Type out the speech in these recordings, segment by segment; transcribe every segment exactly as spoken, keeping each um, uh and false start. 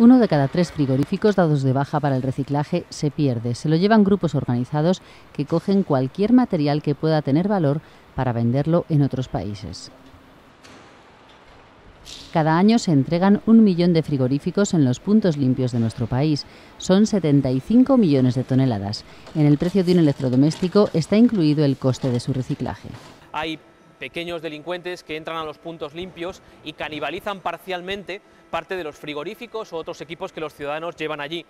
Uno de cada tres frigoríficos dados de baja para el reciclaje se pierde. Se lo llevan grupos organizados que cogen cualquier material que pueda tener valor para venderlo en otros países. Cada año se entregan un millón de frigoríficos en los puntos limpios de nuestro país. Son setenta y cinco millones de toneladas. En el precio de un electrodoméstico está incluido el coste de su reciclaje. Hay pequeños delincuentes que entran a los puntos limpios y canibalizan parcialmente parte de los frigoríficos o otros equipos que los ciudadanos llevan allí.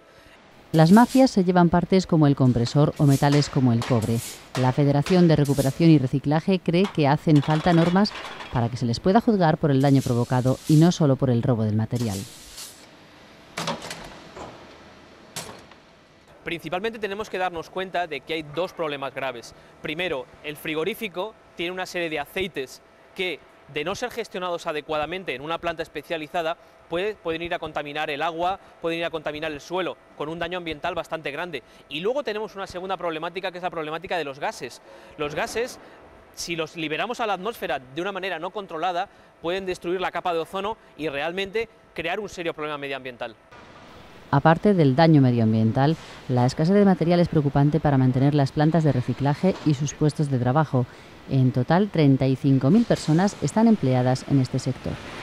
Las mafias se llevan partes como el compresor o metales como el cobre. La Federación de Recuperación y Reciclaje cree que hacen falta normas para que se les pueda juzgar por el daño provocado y no solo por el robo del material. Principalmente tenemos que darnos cuenta de que hay dos problemas graves. Primero, el frigorífico tiene una serie de aceites que, de no ser gestionados adecuadamente en una planta especializada, puede, pueden ir a contaminar el agua, pueden ir a contaminar el suelo, con un daño ambiental bastante grande. Y luego tenemos una segunda problemática, que es la problemática de los gases. Los gases, si los liberamos a la atmósfera de una manera no controlada, pueden destruir la capa de ozono y realmente crear un serio problema medioambiental. Aparte del daño medioambiental, la escasez de material es preocupante para mantener las plantas de reciclaje y sus puestos de trabajo. En total, treinta y cinco mil personas están empleadas en este sector.